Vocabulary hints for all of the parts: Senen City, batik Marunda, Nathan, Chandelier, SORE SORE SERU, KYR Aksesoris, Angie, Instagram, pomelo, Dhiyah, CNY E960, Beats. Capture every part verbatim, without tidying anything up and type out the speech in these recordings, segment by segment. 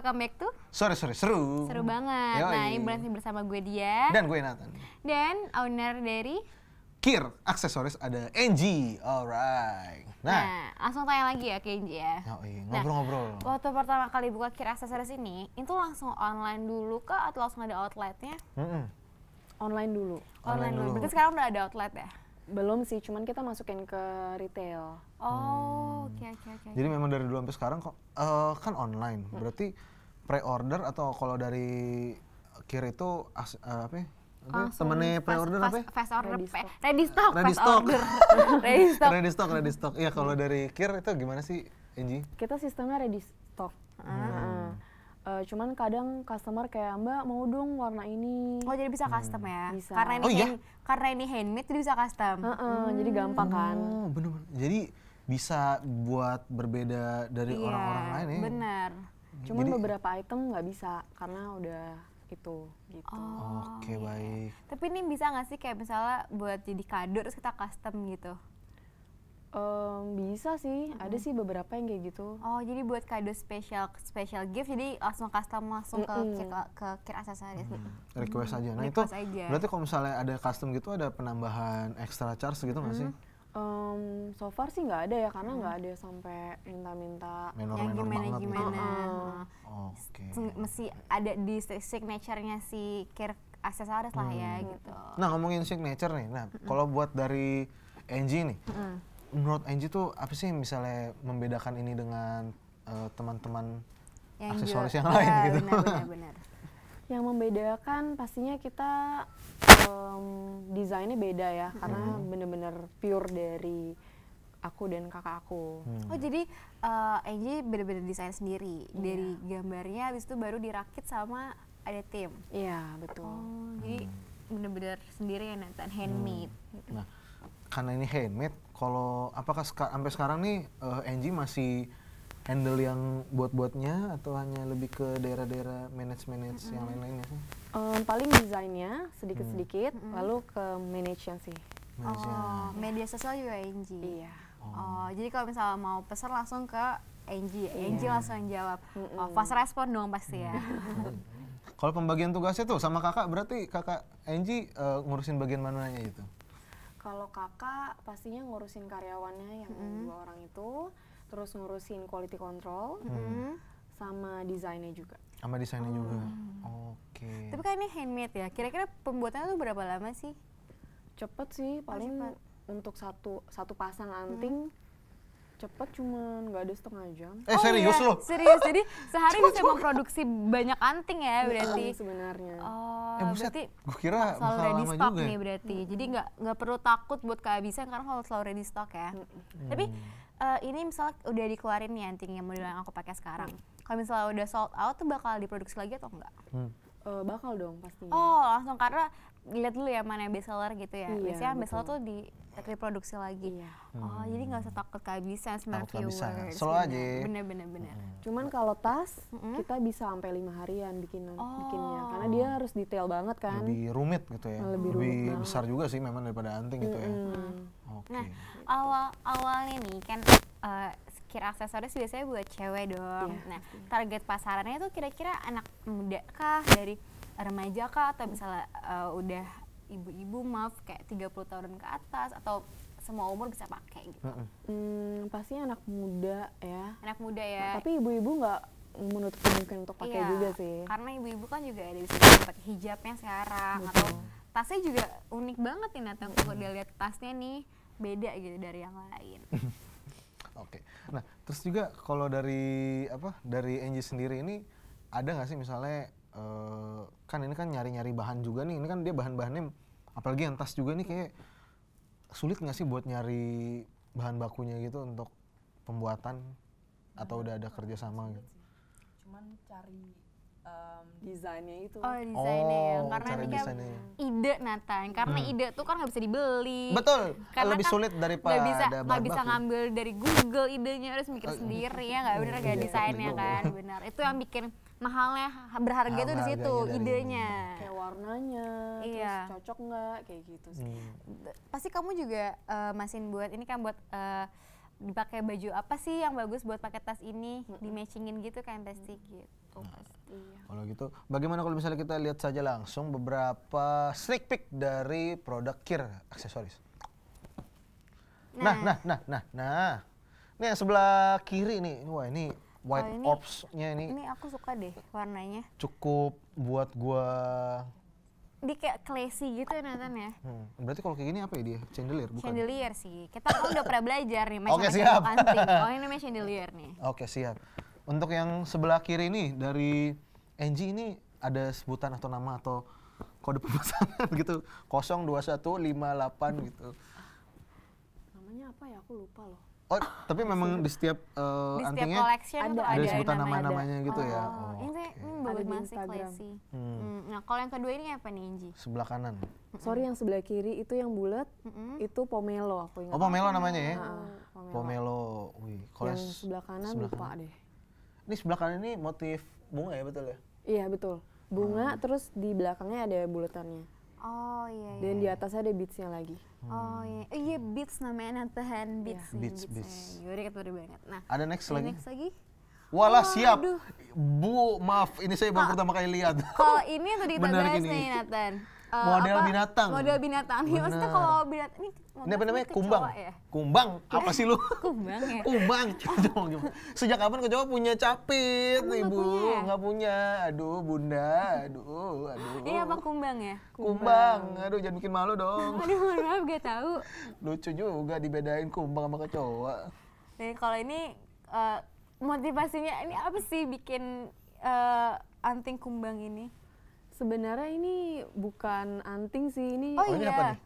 welcome back to Sore Sore Seru. Seru banget. Yoi. Nah, ini berarti bersama gue Dhiyah. Dan gue Nathan. Dan owner dari K Y R Aksesoris ada Angie, alright. Nah, nah, langsung tanya lagi ya ke Angie ya. Ngobrol-ngobrol. Nah, waktu pertama kali buka K Y R Aksesoris ini, itu langsung online dulu kah atau langsung ada outletnya? Mm-hmm. Online dulu. Online, online dulu. dulu. Berarti sekarang udah ada outlet ya? Belum sih, cuman kita masukin ke retail. Oh, oke oke oke. Jadi memang dari dulu sampai sekarang kok uh, kan online. Hmm. Berarti pre-order atau kalau dari K Y R itu as, uh, apa ya? Oh, temennya pre-order apa ya? Fast order, ready stock, ready stock, ready stock, ready stock, ready stock, ready stock. Iya, kalau dari K Y R itu gimana sih, Angie? Kita sistemnya ready stock. Hmm. Hmm. Uh, cuman kadang customer kayak, Mbak mau dong warna ini. Oh, jadi bisa custom hmm. ya? Bisa. Karena ini, oh, iya? hand, karena ini handmade, jadi bisa custom. Uh -uh, hmm. Jadi gampang kan? Oh, bener-bener. Jadi bisa buat berbeda dari orang-orang iya, lain ya? Bener. Cuman jadi, beberapa item nggak bisa karena udah itu gitu. Oh, oke, okay, iya. Baik. Tapi ini bisa nggak sih kayak misalnya buat jadi kado terus kita custom gitu? Um, bisa sih, mm-hmm. ada sih beberapa yang kayak gitu. Oh, jadi buat kado spesial special gift jadi langsung custom langsung mm-hmm. ke ke K Y R Aksesoris. Mm-hmm. Request aja. Nah, request itu aja. Berarti kalau misalnya ada custom gitu ada penambahan extra charge gitu nggak mm-hmm. sih? Um, so far sih nggak ada ya, karena nggak hmm. ada sampai minta-minta yang gimana-gimana. Uh, oh, okay. Mesti ada di signature-nya si K Y R Aksesoris hmm. lah ya gitu. Nah, ngomongin signature nih, nah hmm. kalau buat dari Angie nih, hmm. menurut Angie tuh apa sih misalnya membedakan ini dengan uh, teman-teman aksesoris yang, yang lain ya, gitu? Benar-benar. Yang membedakan pastinya kita um, desainnya beda ya, hmm. karena bener-bener pure dari aku dan kakak aku. Hmm. Oh, jadi uh, Angie bener-bener desain sendiri, yeah. dari gambarnya habis itu baru dirakit sama ada tim. Iya, yeah, betul. Oh, hmm. Jadi bener-bener sendiri ya Nathan, handmade. Hmm. Gitu. Nah, karena ini handmade, kalau apakah seka sampai sekarang nih uh, Angie masih handle yang buat-buatnya atau hanya lebih ke daerah-daerah manage-manage mm-hmm. yang lain-lainnya sih? Um, paling desainnya sedikit-sedikit, mm-hmm. lalu ke manage-nya sih. Manage oh, ya. Media sosial juga Angie? Iya. Oh, oh jadi kalau misalnya mau pesan langsung ke Angie, Angie yeah. langsung jawab. Mm-hmm. Oh, fast respon dong pasti ya. Mm-hmm. Kalau pembagian tugasnya tuh sama kakak, berarti kakak Angie uh, ngurusin bagian mananya gitu? Kalau kakak pastinya ngurusin karyawannya yang mm-hmm. dua orang itu. Terus ngurusin quality control, hmm. sama desainnya juga. Sama desainnya oh. juga? Oke. Okay. Tapi kan ini handmade ya, kira-kira pembuatannya tuh berapa lama sih? Cepet sih, paling oh, cepet. Untuk satu satu pasang anting, hmm. cepet cuman nggak ada setengah jam. Eh oh, serius iya. loh? Serius, jadi sehari cepet bisa memproduksi banyak anting ya berarti? Uh, sebenarnya. Oh, eh, buset, berarti gue kira selalu ready stock juga. Nih berarti, hmm. jadi nggak nggak perlu takut buat kehabisan karena kalau selalu ready stock ya. Hmm. Tapi Uh, ini misalnya udah dikeluarin nih antingnya model yang aku pakai sekarang. Hmm. Kalau misalnya udah sold out tuh bakal diproduksi lagi atau enggak? Hmm. Uh, bakal dong pastinya. Oh, langsung karena lihat dulu ya mana best seller gitu ya. Iya, biasanya best seller tuh di reproduksi lagi. Iya. Hmm. Oh, jadi nggak usah takut kehabisan sama viewers. Slow aja. Bener-bener bener. Hmm. Cuman kalau tas hmm. kita bisa sampai lima harian bikin oh. bikinnya karena dia harus detail banget kan. Lebih rumit gitu ya. Lebih, lebih, rumit lebih besar juga sih memang daripada anting hmm. gitu ya. Hmm. Okay. Nah, awal-awalnya nih kan uh, K Y R Aksesoris biasanya buat cewek dong. Yeah. Nah, target pasarannya tuh kira-kira anak muda kah, dari remaja kah, atau misalnya uh, udah ibu-ibu maaf kayak tiga puluh tahunan ke atas, atau semua umur bisa pakai gitu? Mm -hmm. Hmm, pastinya anak muda ya. Anak muda ya. Nah, tapi ibu-ibu nggak menutup kemungkinan untuk pakai yeah, juga sih. Karena ibu-ibu kan juga ada bisa pakai hijabnya sekarang. Betul. Atau tasnya juga unik banget nih Nathan, kalau udah lihat tasnya nih beda gitu dari yang lain. Oke, okay. Nah terus juga kalau dari apa dari Angie sendiri ini ada nggak sih misalnya uh, kan ini kan nyari-nyari bahan juga nih, ini kan dia bahan-bahannya apalagi yang tas juga nih kayak sulit nggak sih buat nyari bahan bakunya gitu untuk pembuatan atau nah, udah ada kerjasama gitu? Cuman cari Um, desainnya itu. Oh, desainnya oh, ya. Karena ini kan ide Nathan, karena hmm. ide tuh kan nggak bisa dibeli. Betul. Karena lebih kan sulit daripada nggak bisa, nggak bisa ngambil dari Google idenya, harus mikir oh, sendiri ya nggak bener nggak iya, desainnya iya, kan benar. Itu yang bikin mahalnya berharga nah, itu di situ idenya. Kayak warnanya, iya. terus cocok nggak kayak gitu sih. Hmm. Pasti kamu juga uh, masih buat ini kan buat uh, dipakai baju apa sih yang bagus buat pakai tas ini, hmm. di matchingin gitu kan pasti gitu. Itu pasti ya. Kalau gitu, bagaimana kalau misalnya kita lihat saja langsung beberapa sneak peek dari produk K Y R Aksesoris. Nah, nah, nah, nah, nah. Ini yang sebelah kiri nih, wah ini White oh, Orbs-nya ini. Ini aku suka deh warnanya. Cukup buat gua. Dia kayak classy gitu ya Nathan ya. Hmm, berarti kalau kayak gini apa ya dia? Chandelier bukan? Chandelier sih. Kita kan udah pernah belajar nih. Oke okay, siap. Oh ini namanya chandelier nih. Oke okay, siap. Untuk yang sebelah kiri nih dari Angie ini ada sebutan atau nama atau kode pemesanan gitu. nol dua satu lima delapan gitu. Namanya apa ya? Aku lupa loh. Oh, tapi memang di setiap uh, di setiap collection ada, ada sebutan nama-namanya nama gitu oh, ya. Oh, ini bagus masih classy. Hmm. Nah, kalau yang kedua ini apa nih, Inji? Sebelah kanan. Sorry, yang sebelah kiri itu yang bulat, mm-hmm. itu pomelo aku ingat. Oh, pomelo namanya ya? Nah, pomelo. pomelo. Wih, kalau yang sebelah kanan sebelah lupa kanan. deh. Ini sebelah kanan ini motif bunga ya, betul ya? Iya, betul. Bunga hmm. terus di belakangnya ada bulatannya. Oh iya, iya. Dan di atasnya ada beatsnya lagi. Hmm. Oh iya, oh, iya beats namanya Nathan beats. Yeah. Beats, beats. Yaudah kita baru banget. Nah, ada next lagi. Next lagi. Walah oh, siap. Aduh. Bu, maaf, ini saya baru oh. pertama kali lihat. Kalau ini tuh kita bahas nih Nathan. Uh, model apa? binatang. Model binatang. Ya, maksudnya kalau binatang ini. Ini apa namanya? Kumbang. Ya? Kumbang. Apa sih lu? Kumbang ya. Kumbang. Oh. Sejak kapan kecoa punya capit, Kamu Ibu? Enggak punya, ya? punya. Aduh, Bunda. Aduh, aduh. Ini apa kumbang ya? Kumbang. kumbang. Aduh, jangan bikin malu dong. Aduh, maaf gak tahu. Lucu juga dibedain kumbang sama kecoa. Jadi kalau ini uh, motivasinya ini apa sih bikin uh, anting kumbang ini? Sebenarnya ini bukan anting sih, ini, oh, ini iya.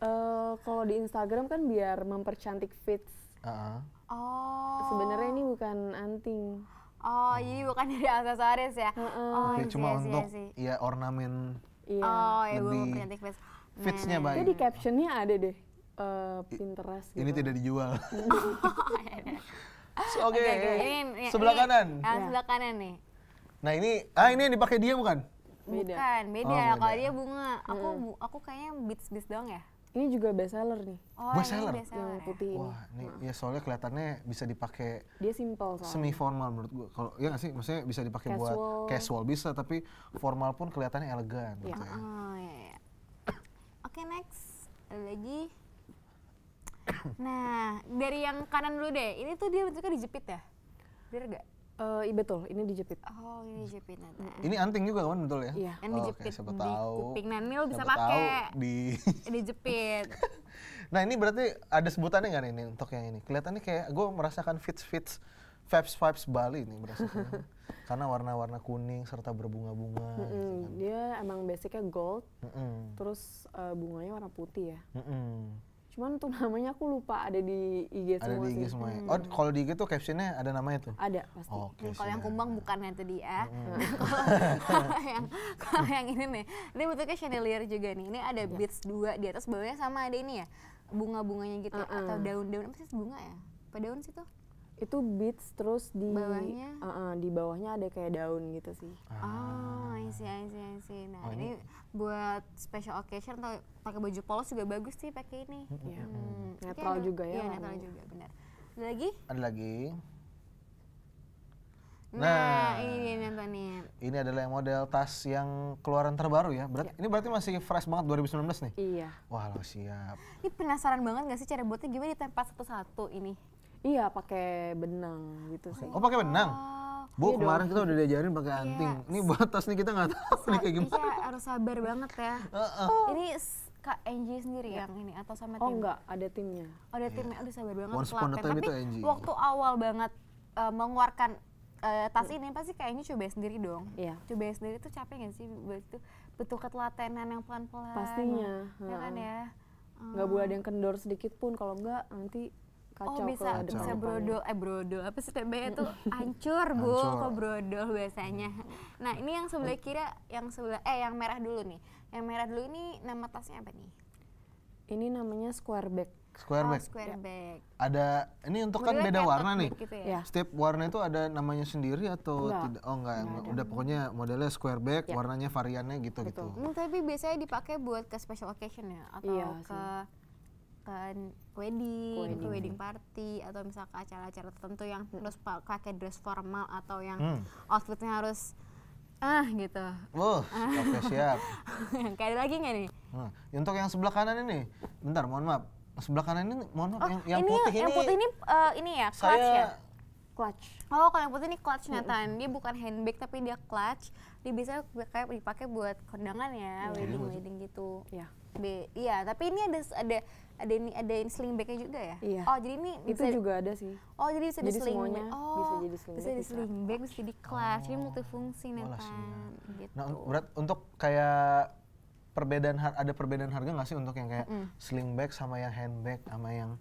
uh, kalau di Instagram kan biar mempercantik fits. Uh-huh. Oh. Sebenarnya ini bukan anting. Oh, hmm. jadi bukan dari aksesoris ya? Uh-uh. Oh, iya, cuma iya, untuk iya, iya. ya ornamen. Iya. Oh, iya, lebih mempercantik fits. Fitsnya nah, baik. Jadi captionnya ada deh, uh, Pinterest. Ini gitu. Tidak dijual. Oke, okay. okay, okay. ini, sebelah ini, kanan. Yang ya. Sebelah kanan nih. Nah ini, ah ini yang dipakai dia bukan? Beda. Bukan, beda. Oh, kalau dia bunga. Aku bu, aku kayaknya beats-beats doang ya. Ini juga best seller nih. Oh, best seller? Best seller yang putih ya? Ini. Wah, ini nah. ya soalnya kelihatannya bisa dipakai. Dia simple soalnya. Semi formal menurut gua. Kalau ya nggak sih, maksudnya bisa dipakai buat casual bisa, tapi formal pun kelihatannya elegan. Ya. Gitu ya. Oh, ya, ya. Oke, okay, next. Ada lagi. Nah, dari yang kanan dulu deh. Ini tuh dia bentuknya dijepit ya? Bener nggak? Uh, iya betul, ini dijepit. Oh, ini dijepit. Nah. Ini anting juga kan betul ya? Iya. Yang dijepit oh, okay. di kuping. Nah, ini lo bisa pakai. Di dijepit. Nah, ini berarti ada sebutannya nggak ini untuk yang ini? Kelihatannya kayak gue merasakan fits fits vibes vibes Bali nih merasakan. Karena warna-warna kuning serta berbunga-bunga. Mm -mm. Gitu kan. Dia emang basicnya gold. Mm -mm. Terus uh, bunganya warna putih ya. Mm -mm. Cuman tuh namanya aku lupa, ada di I G semua. Ada di I G semua ya? Hmm. Oh, kalau di I G tuh captionnya ada namanya tuh? Ada, pasti. Oh, okay, kalau yang kumbang bukan yang tadi ya. Hmm. Kalau yang, yang ini nih, ini bentuknya chandelier juga nih. Ini ada beads dua di atas, bawahnya sama ada ini ya? Bunga-bunganya gitu, uh -uh. atau daun-daun, apa sih bunga ya? Apa daun sih tuh? Itu beads, terus di bawahnya, uh -uh, di bawahnya ada kayak daun gitu sih. Ah. Isi, isi, isi. Nah oh, ini, ini buat special occasion atau pakai baju polos juga bagus sih pakai ini. Yeah. Hmm. Netral okay, juga ya. Iya netral juga, benar. Ada lagi? Ada lagi. Nah, nah ini nih. Ini adalah yang model tas yang keluaran terbaru ya. Berarti yeah. ini berarti masih fresh banget dua ribu sembilan belas nih. Iya. Wah lo siap. Ini penasaran banget nggak sih cara buatnya gimana di tempat satu-satu ini? Iya pakai benang gitu sih. Oh, oh pakai benang. Bu, iya kemarin dong. Kita udah diajarin pakai anting. Iya. Ini batas nih kita nggak tahu so, nih kayak gimana. Iya, harus sabar banget ya. Uh, uh. Ini Kak Angie sendiri yeah. yang ini atau sama tim? Oh enggak, ada timnya. Oh, ada yeah. timnya, aduh sabar banget. Once upon a time itu Angie. Tapi waktu awal banget uh, mengeluarkan uh, tas ini pasti Kak Angie coba sendiri dong. Iya. Yeah. Coba sendiri tuh capek nggak sih? Begitu betul ketelatenan yang pelan-pelan. Pastinya. Ya kan ya. Nggak hmm. boleh ada yang kendor sedikit pun, kalau enggak nanti kacau. Oh bisa, bisa brodol, eh brodol apa sih tembaknya tuh hancur bu, kok brodol biasanya. Nah ini yang sebelah kiri, yang sebelah, eh yang merah dulu nih. Yang merah dulu ini nama tasnya apa nih? Ini namanya square bag. Square oh, bag? Square ya. bag. Ada, ini untuk kan beda warna nih. Gitu ya? Setiap warna itu ada namanya sendiri atau enggak. tidak? Oh enggak, enggak udah ada. Pokoknya modelnya square bag, ya. warnanya variannya gitu-gitu. Gitu. Hmm, tapi biasanya dipakai buat ke special occasion ya? Atau iya, ke... misalkan wedding, wedding, wedding party atau misalkan acara-acara tertentu yang harus pakai dress formal atau yang hmm. outfitnya harus ah gitu. Uh, oke siap. Kayak ada lagi nggak nih? Nah, untuk yang sebelah kanan ini, bentar mohon maaf. Sebelah kanan ini mohon maaf, oh, yang, yang ini, putih ini. Yang putih ini uh, ini ya clutch saya... ya. Clutch. Oh kalau yang putih ini clutch Nathan, dia bukan handbag tapi dia clutch. Dia biasanya kayak dipakai buat kondangan ya, wedding yeah. wedding gitu. Yeah. Be, iya. Tapi ini ada ada ada ini ada sling bagnya juga ya. Yeah. Oh jadi ini itu bisa, juga ada sih. Oh jadi bisa jadi di sling bag. Oh bisa jadi sling bag. Bisa di sling bag, bisa di clutch. Jadi oh. multifungsi Nathan. Gitu. Nah berat untuk kayak perbedaan ada perbedaan harga nggak sih untuk yang kayak mm. sling bag sama yang handbag sama yang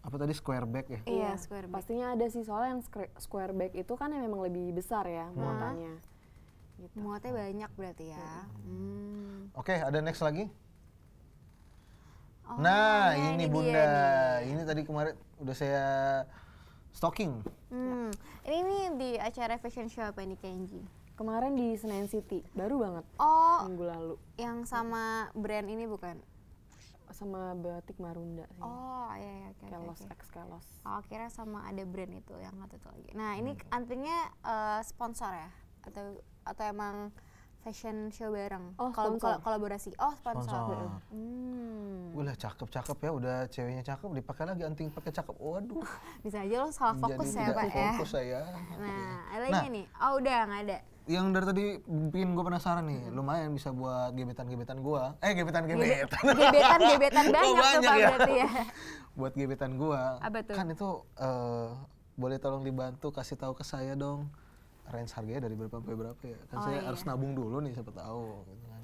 apa tadi square bag ya? Iya, square bag. Pastinya ada sih, soalnya yang square bag itu kan yang memang lebih besar ya muatannya. Hmm. Gitu. Muatnya banyak berarti ya. Hmm. Oke, okay, ada next lagi? Oh, nah, ya, ini, ini Bunda. Dia, ini. ini tadi kemarin udah saya stocking. Hmm. Ini nih di acara fashion show apa nih, Kenji? Kemarin di Senen City, baru banget. Oh, minggu lalu. Yang sama brand ini bukan? Sama batik Marunda sih. Oh iya, iya. Okay, Kelos, okay. ex-Kelos. Oh kira sama ada brand itu yang satu itu lagi. Nah ini hmm. antrinya uh, sponsor ya? Atau atau emang fashion show bareng? Oh kol kol kolaborasi? Oh sponsor. sponsor. Hmm. Wih lah cakep-cakep ya, udah ceweknya cakep, dipakai lagi anting pakai cakep. Waduh. Bisa aja lo salah fokus ya Pak ya. fokus saya. Nah ada lagi nah. nih? Oh udah nggak ada. Yang dari tadi bikin gue penasaran nih, lumayan bisa buat gebetan-gebetan gue. Eh gebetan-gebetan. Gebetan-gebetan banyak, oh, banyak tuh ya. Berarti ya. Buat gebetan gue, kan itu uh, boleh tolong dibantu kasih tahu ke saya dong range harganya dari berapa sampai berapa ya. Kan oh, saya iya. harus nabung dulu nih siapa tahu. Gitu kan.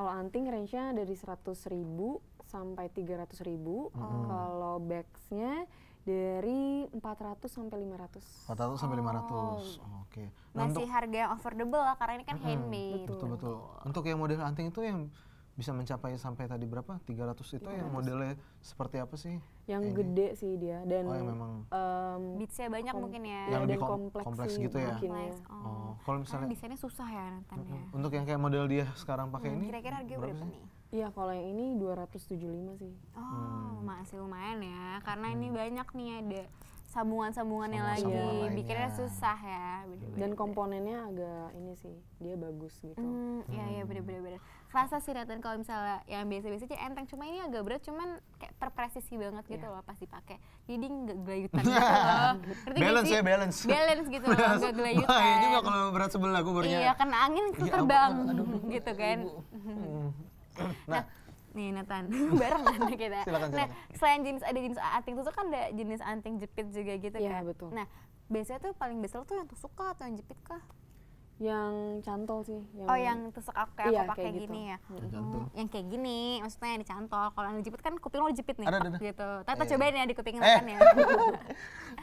Kalau anting range-nya dari seratus ribu sampai tiga ratus ribu. Oh. Kalau bags-nya dari empat ratus sampai lima ratus. empat ratus sampai lima ratus. Oh. Oke. Nah, masih harga yang affordable lah karena ini kan hmm, handmade. Betul, betul. Untuk yang model anting itu yang bisa mencapai sampai tadi berapa? tiga ratus itu tiga ratus. Yang modelnya seperti apa sih? Yang ini. Gede sih dia dan oh, memang um, beatsnya banyak mungkin ya. Yang lebih kom kompleks, kompleks gitu ya. Kompleks. Oh. oh. Kalau misalnya karena desainnya susah ya Nathan ya. Untuk yang kayak model dia sekarang pakai hmm, ini. Kira-kira harganya berapa, berapa nih? Iya, kalau yang ini dua ratus tujuh puluh lima sih. Oh, hmm. masih lumayan ya. Karena hmm. ini banyak nih ada sambungan-sambungannya lagi. Lainnya. Bikinnya susah ya. Bener-bener. Dan komponennya agak ini sih, dia bagus gitu. Hmm, hmm. Iya, iya bener-bener. Kerasa sih Nathan kalau misalnya yang biasa-biasa aja enteng. Cuma ini agak berat, cuman kayak terpresisi banget gitu yeah. loh pas dipakai. Jadi nggak gelayutan gitu loh. Balance ya, balance. Balance gitu loh, nggak gelayutan. Iya juga kalau berat sebelah gue bernya. Iya, kena angin terbang gitu kan. Nah, nah, nih Nathan, bareng kan kita. Silakan, silakan. Nah, selain jenis ada jenis anting tusuk kan ada jenis anting jepit juga gitu ya, kan? Betul. Nah, biasanya tuh paling besar tuh yang tusuk kah atau yang jepit kah? Yang cantol sih. Yang oh, yang tusuk aku kayak iya, aku pakai gitu. Gini ya. Oh, yang kayak gini, maksudnya yang dicantol. Kalau yang dijepit kan kuping lo dijepit nih. Ada, ada, ada. Gitu. Tata iya. cobain ya di kupingnya eh. Nathan ya.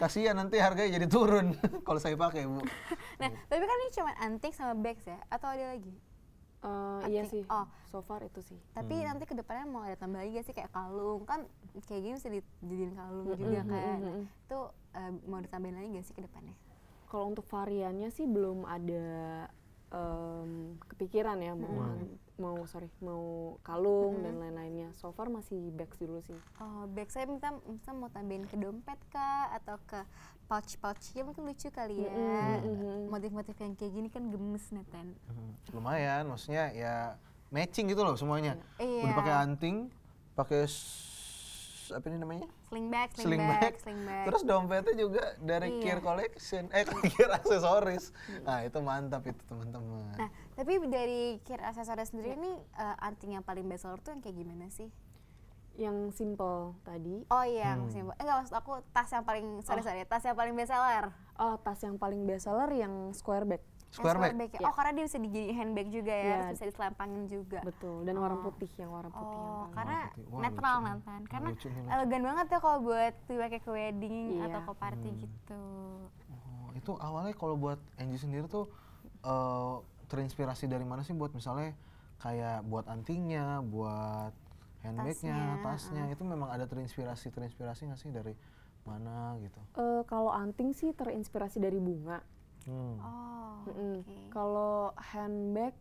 Kasihan nanti harganya jadi turun kalau saya pakai, Bu. Nah, tapi kan ini cuma anting sama bags ya? Atau ada lagi? Uh, iya sih, oh. so far itu sih. Tapi hmm. nanti kedepannya mau ada tambah lagi gak sih kayak kalung kan kayak gini bisa dijadiin kalung mm-hmm. juga kan. Mm-hmm. Itu uh, mau ditambahin lagi gak sih kedepannya? Kalau untuk variannya sih belum ada um, kepikiran ya mau hmm. mau sorry mau kalung hmm. dan lain-lainnya. So far masih bags dulu sih. Oh bags saya minta, minta mau tambahin ke dompet kah atau ke pouch-pouchnya mungkin lucu kali ya, motif-motif mm -hmm. yang kayak gini kan gemes Nathan. Lumayan, maksudnya ya matching gitu loh semuanya. Iya. Udah pakai anting, pakai apa ini namanya? Sling bag, sling, sling, bag, bag. sling bag. Terus dompetnya juga dari iya. K Y R Collection, eh K Y R Aksesoris. Nah itu mantap itu teman-teman. Nah tapi dari K Y R Aksesoris sendiri ini uh, anting yang paling bestseller tuh yang kayak gimana sih? Yang simple tadi. Oh iya, yang hmm. simple. Eh enggak, maksud aku tas yang paling sorry, oh. sorry, tas yang paling bestseller. Oh, tas yang paling bestseller yang square bag. Square, square bag. bag. Oh, yeah. Karena dia bisa dijadiin handbag juga ya, yeah. terus bisa diselempangin juga. Betul, dan oh. warna putih yang warna putih. Oh, yang karena warna putih. Wah, netral Nathan. Karena lucu, elegan banget ya kalau buat dipakai ke wedding yeah. atau ke party hmm. gitu. Oh, itu awalnya kalau buat Angie sendiri tuh uh, terinspirasi dari mana sih buat misalnya kayak buat antingnya, buat handbagnya, tasnya, uh. itu memang ada terinspirasi, terinspirasi nggak sih dari mana gitu? Uh, kalau anting sih terinspirasi dari bunga. Hmm. Oh, mm -mm. okay. Kalau handbag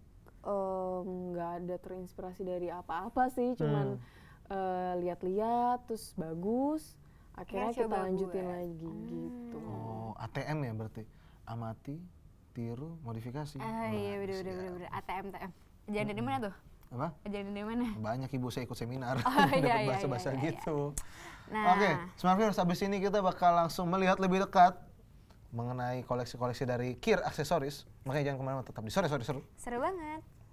nggak um, ada terinspirasi dari apa-apa sih, cuman hmm. uh, lihat-lihat terus bagus, akhirnya kita lanjutin gue. lagi hmm. gitu. Oh, A T M ya berarti, amati, tiru, modifikasi. Ah, iya, bener bener bener A T M, A T M. Jangan hmm. dari mana tuh? Apa? Jangan dari mana? Banyak ibu saya ikut seminar, oh, dapat iya, bahasa-bahasa iya, iya, gitu. Iya. Nah. Oke, okay, Smart Viewers, abis ini kita bakal langsung melihat lebih dekat mengenai koleksi-koleksi dari K Y R Aksesoris. Makanya jangan kemana-mana, tetap di Sore Sore Seru. Seru banget.